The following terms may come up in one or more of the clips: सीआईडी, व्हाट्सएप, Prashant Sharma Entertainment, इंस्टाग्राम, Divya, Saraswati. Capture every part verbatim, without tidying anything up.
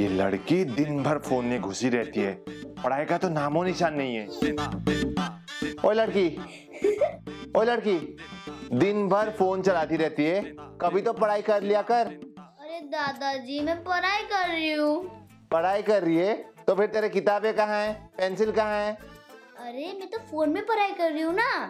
ये लड़की दिन भर फोन में घुसी रहती है, पढ़ाई का तो नामो निशान नहीं है। ओए लड़की, ओए लड़की, दिन भर फोन चलाती रहती है, कभी तो पढ़ाई कर लिया कर। अरे दादाजी, मैं पढ़ाई कर रही हूँ। पढ़ाई कर रही है तो फिर तेरे किताबें कहाँ हैं, पेंसिल कहाँ है? अरे मैं तो फोन में पढ़ाई कर रही हूँ ना।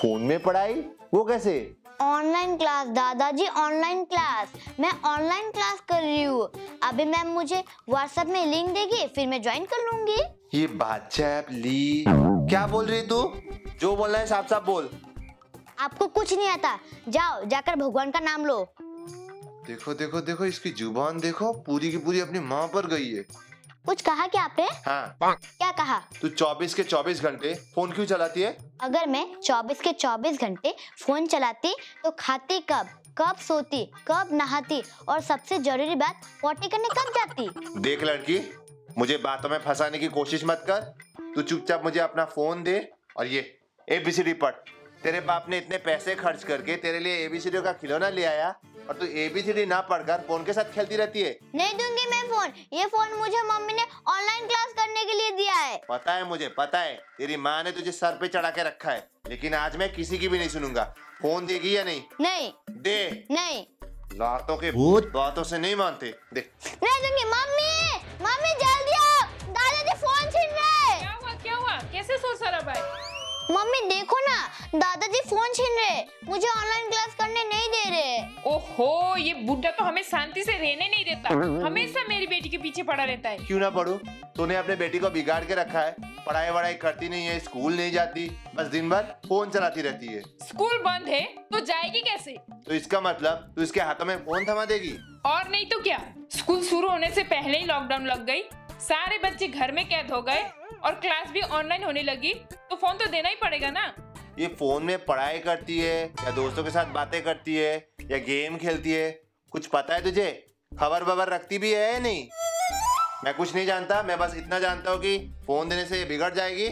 फोन में पढ़ाई? वो कैसे? ऑनलाइन क्लास दादाजी, ऑनलाइन क्लास। मैं ऑनलाइन क्लास कर रही हूँ। अभी मैम मुझे व्हाट्सएप में लिंक देगी, फिर मैं ज्वाइन कर लूंगी। ये व्हाट्सएप ली, क्या बोल रही तू? जो बोलना है साफ साफ बोल। आपको कुछ नहीं आता, जाओ जाकर भगवान का नाम लो। देखो देखो देखो, इसकी जुबान देखो, पूरी की पूरी अपनी माँ पर गई है। कुछ कहा क्या आपने? हाँ। क्या कहा? तू चौबीस के चौबीस घंटे फोन क्यों चलाती है? अगर मैं चौबीस के चौबीस घंटे फोन चलाती तो खाती कब, कब सोती, कब नहाती, और सबसे जरूरी बात, पॉटी करने कब जाती? देख लड़की, मुझे बातों में फंसाने की कोशिश मत कर। तू चुपचाप मुझे अपना फोन दे और ये एबीसीडी पढ़। तेरे बाप ने इतने पैसे खर्च करके तेरे लिए एबीसीडी का खिलौना ले आया और तू एबीसीडी ना पढ़कर फोन के साथ खेलती रहती है। नहीं दूंगी मैं फोन। ये फोन मुझे मम्मी ने ऑनलाइन क्लास करने के लिए दिया है। पता है, मुझे पता है, तेरी माँ ने तुझे सर पे चढ़ा के रखा है, लेकिन आज मैं किसी की भी नहीं सुनूंगा। फोन देगी या नहीं? नहीं दे। नहीं, लातों के भूत बातों से नहीं मानते। दे। नहीं दूंगी। मम्मी, मम्मी जल्दी आओ, दादाजी फोन छीन रहे। क्या हुआ, क्या हुआ, कैसे सो सारा भाई? मम्मी देखो ना, दादाजी फोन छीन रहे, मुझे ऑनलाइन क्लास करने नहीं दे रहे। ओहो, ये बुड्ढा तो हमें शांति से रहने नहीं देता, हमेशा मेरी बेटी के पीछे पड़ा रहता है। क्यों ना पढ़ू, तूने अपने बेटी को बिगाड़ के रखा है। पढ़ाई वढ़ाई करती नहीं है, स्कूल नहीं जाती, बस दिन भर फोन चलाती रहती है। स्कूल बंद है तो जाएगी कैसे? तो इसका मतलब तू इसके हाथों में फोन थमा देगी? और नहीं तो क्या, स्कूल शुरू होने से पहले ही लॉकडाउन लग गयी, सारे बच्चे घर में कैद हो गए और क्लास भी ऑनलाइन होने लगी, तो फोन तो देना ही पड़ेगा ना। ये फोन में पढ़ाई करती है या दोस्तों के साथ बातें करती है या गेम खेलती है, कुछ पता है तुझे? खबर बबर रखती भी है या नहीं? मैं कुछ नहीं जानता, मैं बस इतना जानता हूँ कि फोन देने से ये बिगड़ जाएगी,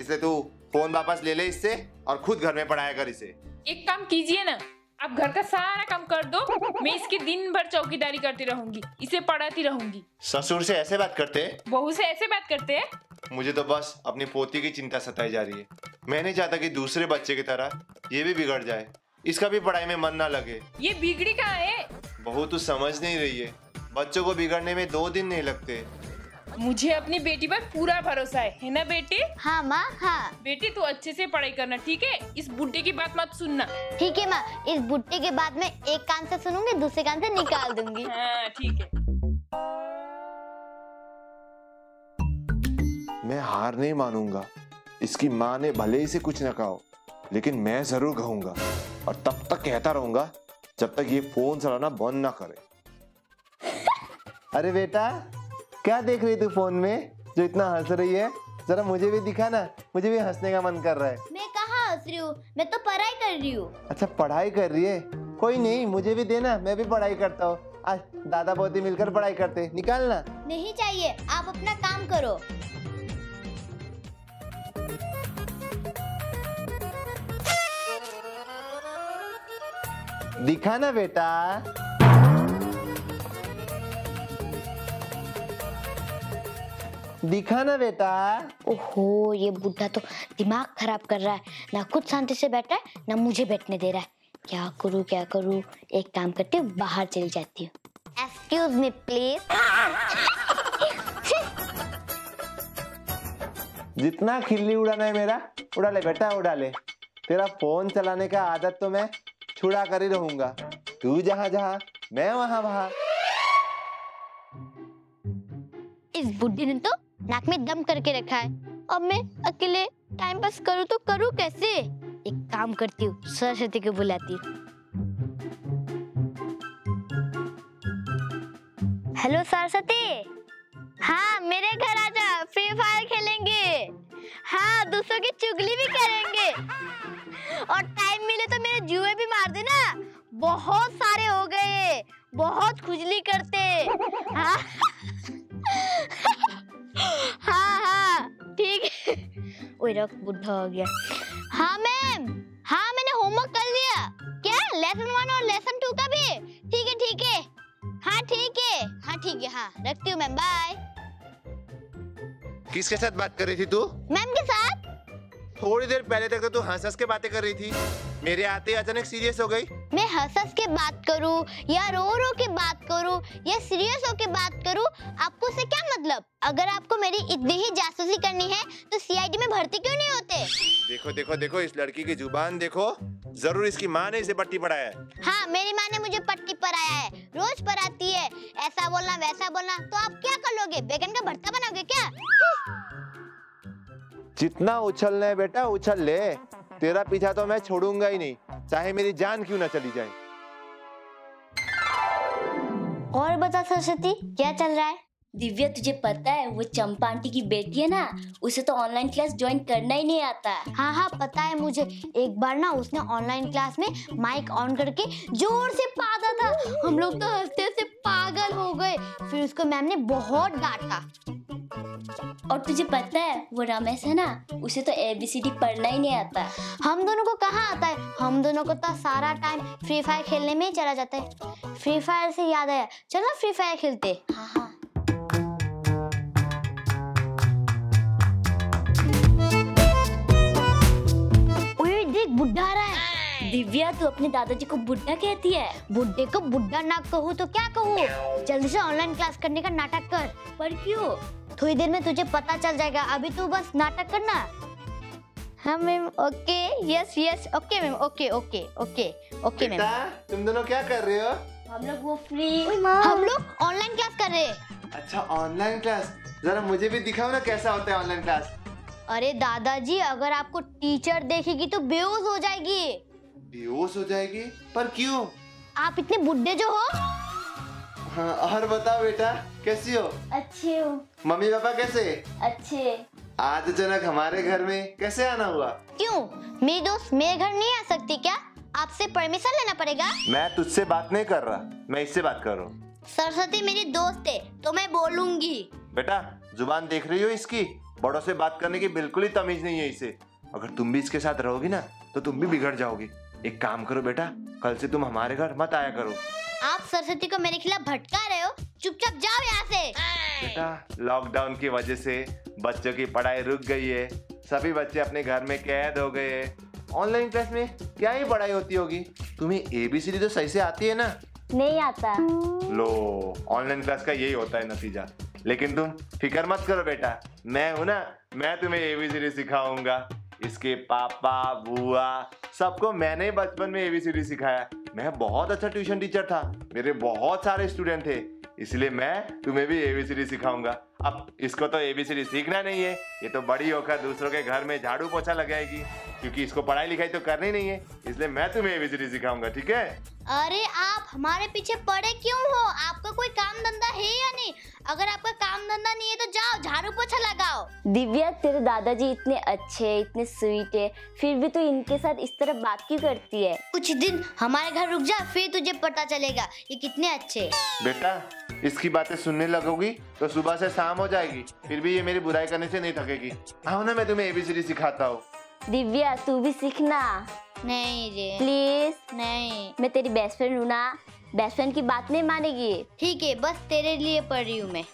इसलिए तू फोन वापस ले ले इससे और खुद घर में पढ़ाया कर इसे। एक काम कीजिए ना, आप घर का सारा काम कर दो, मैं इसकी दिन भर चौकीदारी करती रहूंगी, इसे पढ़ाती रहूंगी। ससुर से ऐसे बात करते हैं, बहू से ऐसे बात करते हैं। मुझे तो बस अपनी पोती की चिंता सताई जा रही है। मैं नहीं चाहता कि दूसरे बच्चे की तरह ये भी बिगड़ जाए, इसका भी पढ़ाई में मन ना लगे। ये बिगड़ी कहाँ है? बहू तू समझ नहीं रही है, बच्चों को बिगड़ने में दो दिन नहीं लगते। मुझे अपनी बेटी पर पूरा भरोसा है, है ना बेटी? हाँ माँ, हाँ। बेटी तू अच्छे से पढ़ाई करना, ठीक है? इस बुड्ढे की बात मत सुनना। ठीक है माँ, इस बुड्ढे की बात मैं एक कान से सुनूंगी, दूसरे कान से निकाल दूंगी। हाँ ठीक है। मैं हार नहीं मानूंगा। इसकी माँ ने भले ही से कुछ न कहा हो, लेकिन मैं जरूर कहूंगा, और तब तक कहता रहूंगा जब तक ये फोन चलाना बंद न करे। अरे बेटा, क्या देख रही तू फोन में जो इतना हंस रही है? जरा मुझे भी दिखा ना, मुझे भी हंसने का मन कर रहा है। मैं कहाँ हंस रही हूँ, मैं तो पढ़ाई कर रही हूँ। अच्छा पढ़ाई कर रही है, कोई नहीं, मुझे भी देना, मैं भी पढ़ाई करता हूँ। आज दादा पोती मिलकर पढ़ाई करते। निकालना नहीं चाहिए, आप अपना काम करो। दिखा ना बेटा। दिखा ना बेटा। ओहो, ये बुड्ढा तो दिमाग खराब कर रहा है, ना खुद शांति से बैठा है, ना मुझे बैठने दे रहा है। क्या करूँ क्या करूँ, एक काम करती हूँ, बाहर चली जाती हूँ। Excuse me please. जितना खिल्ली उड़ाना है मेरा उड़ा ले बेटा, उड़ा ले। तेरा फोन चलाने का आदत तो मैं छुड़ा कर ही रहूंगा। तू जहाँ जहाँ, मैं वहाँ वहाँ। इस बुड्ढी ने तो नाक में दम करके रखा है, अब मैं अकेले टाइम पास करूँ तो करूँ कैसे? एक काम करती हूँ, सरस्वती को बुलाती। हेलो सरस्वती। हाँ मेरे घर आ जा, फ्री फायर खेलेंगे। हाँ दूसरों की चुगली भी करेंगे, और टाइम मिले तो मेरे जुए भी मार देना, बहुत सारे हो गए, बहुत खुजली करते। हाँ हाँ हाँ ठीक है। बुढ़ा हो गया। हाँ मैम, हाँ मैंने होमवर्क कर लिया। क्या हाँ रखती हूँ मैम, बाय। किसके साथ बात कर रही थी तू? मैम के साथ। थोड़ी देर पहले तक तो तू हंस हंस के बातें कर रही थी, मेरे आते ही अचानक सीरियस हो गई। मैं हंस हंस के बात करूं या रो रो के बात करूं या सीरियस होके बात करूं, आपको उससे क्या मतलब? अगर आपको मेरी इतनी ही जासूसी करनी है तो सीआईडी में भर्ती क्यों नहीं होते? देखो देखो देखो इस लड़की की जुबान देखो, जरूर इसकी माँ ने इसे पट्टी पढ़ाया है। हाँ मेरी माँ ने मुझे पट्टी पढ़ाया है, रोज पढ़ाती है, ऐसा बोलना वैसा बोलना। तो आप क्या कर लोगे, बैगन का भरता बनाओगे क्या? जितना उछलना है बेटा उछल ले, तेरा पीछा तो मैं छोड़ूंगा ही नहीं, चाहे मेरी जान क्यों ना चली जाए। और बता सरस्वती क्या चल रहा है? दिव्या तुझे पता है वो चंपा आंटी की बेटी है ना, उसे तो ऑनलाइन क्लास ज्वाइन करना ही नहीं आता। हाँ हाँ पता है मुझे, एक बार ना उसने ऑनलाइन क्लास में माइक ऑन करके जोर से पादा था, हम लोग तो हंसते हंसते पागल हो गए, फिर उसको मैम ने बहुत डांटा। और तुझे पता है वो रमेश है ना, उसे तो एबीसीडी पढ़ना ही नहीं आता। हम दोनों को कहाँ आता है, हम दोनों को तो सारा टाइम फ्री फायर खेलने में ही चला जाता है। फ्री फायर से याद आया, चलो फ्री फायर खेलते। हाँ हाँ बुड्ढा रहा है। दिव्या तू अपने दादाजी को बुड्ढा कहती है? बुड्ढे को बुड्ढा ना कहूँ तो क्या कहूँ? जल्दी से ऑनलाइन क्लास करने का नाटक कर। पर क्यों? थोड़ी देर में तुझे पता चल जाएगा, अभी तू बस नाटक करना। हाँ ma'am okay, yes yes okay ma'am, okay okay okay okay ma'am. तुम दोनों क्या कर रहे हो? हम लोग वो फ्री, हम लोग ऑनलाइन क्लास कर रहे हैं। अच्छा ऑनलाइन क्लास, जरा मुझे भी दिखाओ ना कैसा होता है ऑनलाइन क्लास। अरे दादाजी अगर आपको टीचर देखेगी तो बेहोश हो जाएगी। बेहोश हो जाएगी? पर क्यों? आप इतने बुड्ढे जो हो। हाँ, और बताओ बेटा कैसी हो? अच्छी हो। मम्मी पापा कैसे? अच्छे। आज अचानक हमारे घर में कैसे आना हुआ? क्यों मेरी दोस्त मेरे घर नहीं आ सकती क्या? आपसे परमिशन लेना पड़ेगा। मैं तुझसे बात नहीं कर रहा, मैं इससे बात कर रहा हूँ। सरस्वती मेरी दोस्त है तो मैं बोलूँगी। बेटा जुबान देख रही हो इसकी, बड़ों से बात करने की बिल्कुल ही तमीज नहीं है इसे। अगर तुम भी इसके साथ रहोगी ना तो तुम भी बिगड़ जाओगी। एक काम करो बेटा, कल से तुम हमारे घर मत आया करो। आप सरस्वती को मेरे खिलाफ भटका रहे हो, चुपचाप जाओ यहाँ से। बेटा लॉकडाउन की वजह से बच्चों की पढ़ाई रुक गई है, सभी बच्चे अपने घर में कैद हो गए हैं। ऑनलाइन क्लास में क्या ही पढ़ाई होती होगी? तुम्हें एबीसीडी तो सही से आती है ना? नहीं आता। लो ऑनलाइन क्लास का यही होता है नतीजा। लेकिन तुम फिक्र मत करो बेटा, मैं हूँ ना, मैं तुम्हें एबीसीडी सिखाऊंगा। इसके पापा बुआ सबको मैंने बचपन में एबीसीडी सिखाया। मैं बहुत अच्छा ट्यूशन टीचर था, मेरे बहुत सारे स्टूडेंट थे, इसलिए मैं तुम्हें भी एबीसीडी सिखाऊंगा। अब इसको तो एबीसीडी सीखना नहीं है, ये तो बड़ी होकर दूसरों के घर में झाड़ू पोछा लगाएगी, क्योंकि इसको पढ़ाई लिखाई तो करनी नहीं है, इसलिए मैं तुम्हें एबीसीडी सिखाऊंगा, ठीक है? अरे आप हमारे पीछे पड़े क्यों हो? आपका कोई काम धंधा है या नहीं? अगर आपका काम धंधा नहीं है तो जाओ झाड़ू पोछा लगाओ। दिव्या तेरे दादाजी इतने अच्छे, इतने स्वीट है, फिर भी तू तो इनके साथ इस तरह बात क्यों करती है? कुछ दिन हमारे घर रुक जा, फिर तुझे पता चलेगा ये कितने अच्छे। बेटा इसकी बातें सुनने लगोगी तो सुबह से शाम हो जाएगी, फिर भी ये मेरी बुराई करने से नहीं थकेगी। आओ ना मैं तुम्हें एबीसीडी सिखाता हूँ। दिव्या तू भी सीखना। नहीं रे प्लीज। नहीं मैं तेरी बेस्ट फ्रेंड हूँ ना, बेस्ट फ्रेंड की बात नहीं मानेगी। ठीक है बस तेरे लिए पढ़ रही हूँ मैं।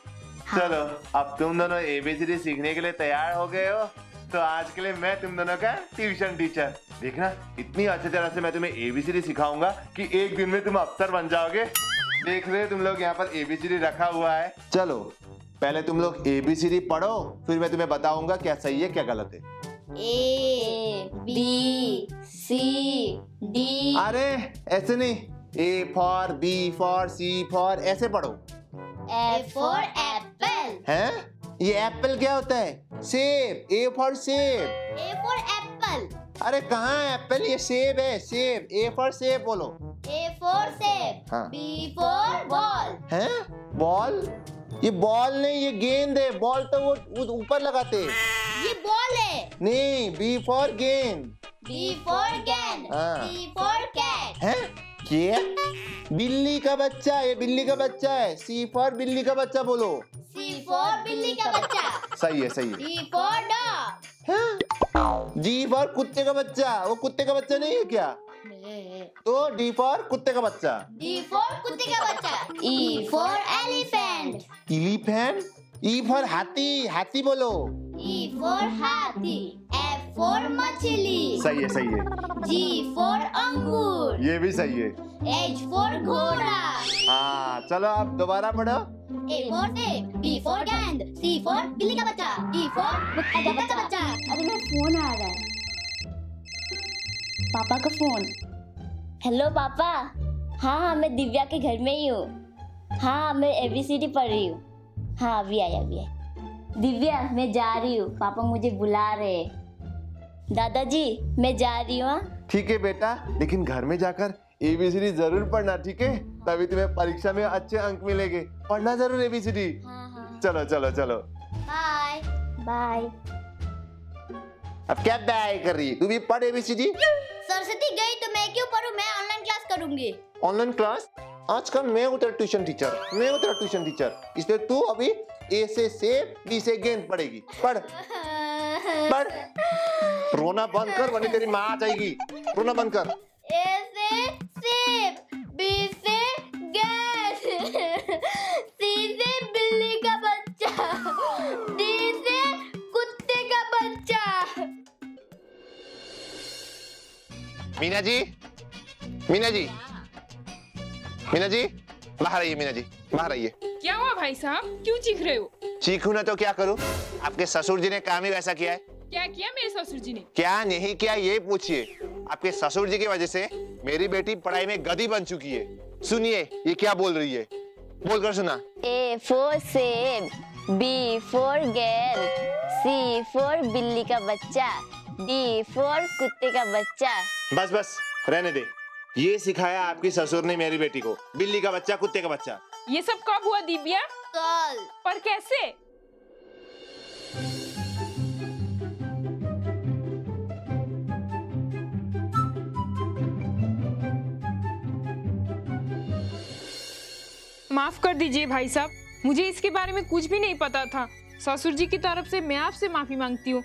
हाँ। चलो अब तुम दोनों एबीसीडी सीखने के लिए तैयार हो गए हो तो आज के लिए मैं तुम दोनों का ट्यूशन टीचर। देखना इतनी अच्छी तरह से मैं तुम्हें एबीसीडी सिखाऊंगा कि एक दिन में तुम अफसर बन जाओगे। देख रहे तुम लोग यहाँ पर एबीसीडी रखा हुआ है। चलो पहले तुम लोग एबीसीडी पढ़ो, फिर मैं तुम्हें बताऊंगा क्या सही है क्या गलत है। A B C D. अरे ऐसे नहीं, A for B for C for ऐसे पढ़ो। A for apple. हैं ये एप्पल क्या होता है? सेब। ए फॉर सेब। A for apple. अरे कहाँ एप्पल, ये सेब है, सेब। ए फॉर सेब बोलो। ए फॉर सेब। हाँ। B for ball. हैं बॉल? ये बॉल नहीं ये गेंद है, बॉल तो वो ऊपर लगाते हैं। ये बॉल है। नहीं बी फॉर गेंद। बी फॉर गेंद। B for cat. हैं ये बिल्ली का बच्चा, ये बिल्ली का बच्चा है। सी फॉर बिल्ली का बच्चा बोलो। सी फॉर बिल्ली का बच्चा। सही है सही है। D for dog. G for कुत्ते का बच्चा। वो कुत्ते का बच्चा नहीं है क्या? तो D फॉर कुत्ते का बच्चा। D फॉर कुत्ते का बच्चा। E for elephant. Elephant. E for हाथी, हाथी बोलो। E फॉर हाथी। F फॉर मछली। सही है सही है। G फॉर अंगूर। ये भी सही है। H फॉर घोड़ा। हाँ चलो आप दोबारा पढ़ो। A for ape, B for गेंद, C for बिल्ली का बच्चा, D for कुत्ते का बच्चा। अरे मेरा फोन आ रहा है, पापा का फोन। हेलो पापा। हाँ हाँ मैं दिव्या के घर में ही हूँ। हाँ मैं एबीसीडी पढ़ रही हूँ। हाँ अभी आया अभी आया। दिव्या मैं जा रही हूँ, पापा मुझे बुला रहे। दादाजी मैं जा रही हूँ। ठीक है बेटा, लेकिन घर में जाकर एबीसीडी जरूर पढ़ना, ठीक है? तभी तुम्हें परीक्षा में अच्छे अंक मिलेंगे। पढ़ना जरूर एबीसीडी। हाँ, हाँ। चलो चलो चलो बाय बाय। अब क्या बाय कर रही है, तू भी पढ़ एबीसीडी। सरस्वती गई तो मैं क्यों पढूं, मैं ऑनलाइन क्लास करूंगी। Online class? आजकल मैं हूं तेरा ट्यूशन टीचर, मैं हूं तेरा ट्यूशन टीचर। इसलिए तू अभी ए से सेब, बी से गेंद पढ़ेगी। पढ़ पढ़, रोना बंद कर वरना तेरी मां आ जाएगी। रोना बंद कर। ए से सेब, बी से गेंद, सी से बिल्ली का बच्चा, डी से कुत्ते का बच्चा। मीना जी, मीना जी, मीना जी, बाहर आइए। मीना जी बाहर आइए। क्या हुआ भाई साहब, क्यों चीख रहे हो? चीखूं ना तो क्या करूं, आपके ससुर जी ने काम ही वैसा किया है। क्या किया मेरे ससुर जी ने? क्या नहीं किया ये पूछिए। आपके ससुर जी की वजह से मेरी बेटी पढ़ाई में गधी बन चुकी है। सुनिए ये क्या बोल रही है, बोल कर सुना। ए फॉर सेब, बी फॉर गेंद, सी फॉर बिल्ली का बच्चा, डी फॉर कुत्ते का बच्चा। बस बस रहने दे, ये सिखाया आपकी ससुर ने मेरी बेटी को, बिल्ली का बच्चा, कुत्ते का बच्चा। ये सब कब हुआ दिव्या? कल। पर कैसे? माफ कर दीजिए भाई साहब, मुझे इसके बारे में कुछ भी नहीं पता था। ससुर जी की तरफ से मैं आपसे माफी मांगती हूँ,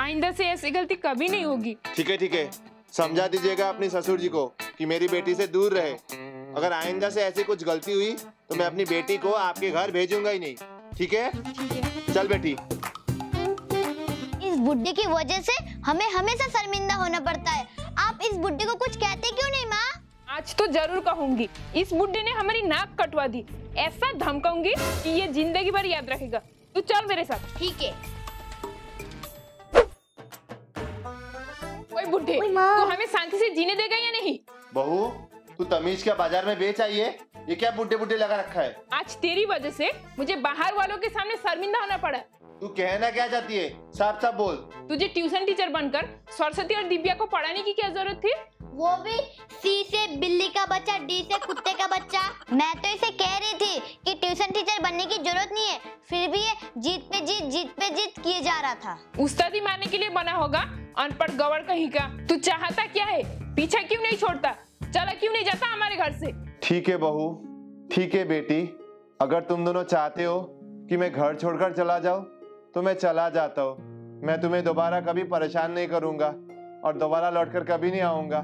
आइंदा से ऐसी गलती कभी नहीं होगी। ठीक है ठीक है, समझा दीजिएगा अपनी ससुर जी को कि मेरी बेटी से दूर रहे। अगर आइंदा से ऐसी कुछ गलती हुई तो मैं अपनी बेटी को आपके घर भेजूंगा ही नहीं, ठीक है? चल बेटी। इस बुड्ढे की वजह से हमें हमेशा शर्मिंदा होना पड़ता है। आप इस बुड्ढे को कुछ कहते क्यों नहीं माँ? आज तो जरूर कहूँगी। इस बुड्ढे ने हमारी नाक कटवा दी, ऐसा धमकाऊंगी कि ये जिंदगी भर याद रखेगा। तू चल मेरे साथ। ठीक है। बुड्ढे तो हमें शांति से जीने देगा या नहीं? बहू तू तमीज क्या बाजार में बेच आई है, ये क्या बुड्ढे बुड्ढे लगा रखा है? आज तेरी वजह से मुझे बाहर वालों के सामने शर्मिंदा होना पड़ा। तू कहना क्या चाहती है, साफ साफ बोल। तुझे ट्यूशन टीचर बनकर सरस्वती और दिव्या को पढ़ाने की क्या जरूरत थी? वो भी सी से बिल्ली का बच्चा, डी से कुत्ते का बच्चा। मैं तो इसे कह रही थी कि ट्यूशन टीचर बनने की जरूरत नहीं है, फिर भी ये जीत पे जीत जीत पे जीत किए जा रहा था। उस्तादी मारने के लिए बना होगा, अनपढ़ गवर कहीं का। तू चाहता क्या है, पीछा क्यों नहीं छोड़ता, चला क्यों नहीं जाता हमारे घर से? ठीक है बहू, ठीक है बेटी, अगर तुम दोनों चाहते हो कि मैं घर छोड़कर चला जाऊं तो मैं चला जाता हूँ। मैं तुम्हें दोबारा कभी परेशान नहीं करूँगा और दोबारा लौटकर कभी नहीं आऊँगा।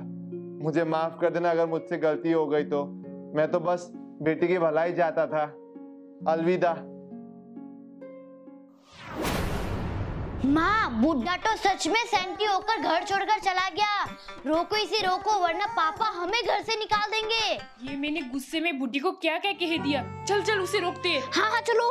मुझे माफ कर देना अगर मुझसे गलती हो गई तो। मैं तो बस बेटी की भलाई चाहता था। अलविदा। माँ बुड्ढा तो सच में सैंटी होकर घर छोड़कर चला गया। रोको इसे रोको वरना पापा हमें घर से निकाल देंगे। ये मैंने गुस्से में बुड्ढी को क्या क्या कह दिया। चल चल उसे रोकते हैं। हाँ हाँ चलो।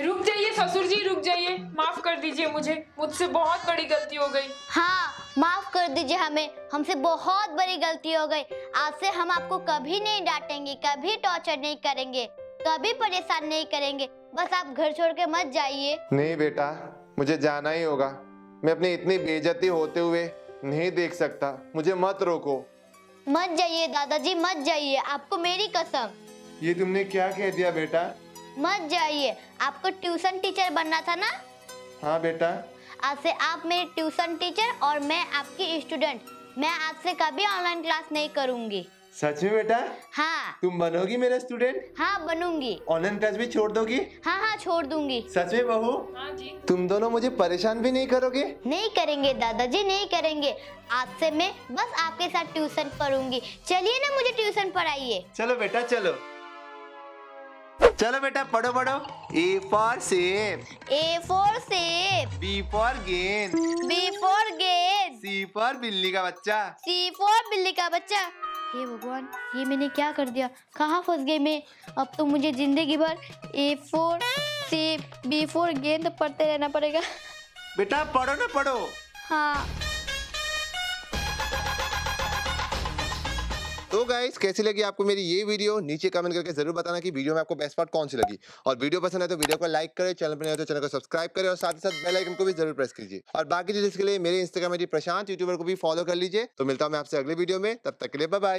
रुक जाइए ससुर जी, रुक जाइए, माफ कर दीजिए मुझे, मुझसे बहुत बड़ी गलती हो गई। हाँ माफ कर दीजिए हमें, हमसे बहुत बड़ी गलती हो गई। आज से हम आपको कभी नहीं डांटेंगे, कभी टॉर्चर नहीं करेंगे, कभी परेशान नहीं करेंगे। बस आप घर छोड़ के मत जाइए। नहीं बेटा मुझे जाना ही होगा, मैं अपनी इतनी बेइज्जती होते हुए नहीं देख सकता। मुझे मत रोको। मत जाइए दादाजी मत जाइए, आपको मेरी कसम। ये तुमने क्या कह दिया बेटा? मत जाइए, आपको ट्यूशन टीचर बनना था ना? हाँ बेटा। आज से आप मेरे ट्यूशन टीचर और मैं आपकी स्टूडेंट। मैं आज से कभी ऑनलाइन क्लास नहीं करूँगी। सच में बेटा? हाँ। तुम बनोगी मेरा स्टूडेंट? हाँ बनूंगी। ऑनलाइन क्लास भी छोड़ दोगी? हाँ हाँ छोड़ दूंगी। सच में बहू? हाँ जी। तुम दोनों मुझे परेशान भी नहीं करोगे? नहीं करेंगे दादाजी, नहीं करेंगे। आज से मैं बस आपके साथ ट्यूशन पढ़ूंगी। चलिए ना मुझे ट्यूशन पढ़ाइए। चलो बेटा चलो। चलो बेटा पढ़ो पढ़ो। ए फॉर सेब, ए फॉर सेब। बी फॉर गेंद, बी फॉर गेंद। सी फॉर बिल्ली का बच्चा, सी फॉर बिल्ली का बच्चा। हे भगवान, ये मैंने क्या कर दिया? कहाँ फंस गई मैं? अब तो मुझे जिंदगी भर ए फॉर सेब, बी फॉर गेंद पढ़ते रहना पड़ेगा। बेटा पढ़ो ना पढ़ो। हाँ। तो गाइस, कैसी लगी आपको मेरी ये वीडियो? नीचे कमेंट करके जरूर बताना कि वीडियो में आपको बेस्ट पार्ट कौन सी लगी। और वीडियो पसंद है तो वीडियो को लाइक करें, चैनल पर नए हो तो चैनल को सब्सक्राइब करें और साथ ही साथ बेल आइकन को भी जरूर प्रेस कीजिए। और बाकी चीज इसके लिए मेरे इंस्टाग्राम आईडी प्रशांत यूट्यूबर को भी फॉलो कर लीजिए। तो मिलता हूँ मैं आपसे अगले वीडियो में, तब तक के लिए बाय बाय।